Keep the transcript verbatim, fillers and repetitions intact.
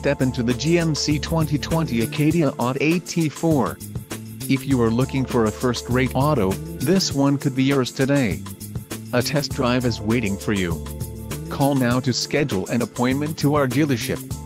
step into the G M C twenty twenty Acadia A T four. If you are looking for a first-rate auto, this one could be yours today. A test drive is waiting for you. Call now to schedule an appointment to our dealership.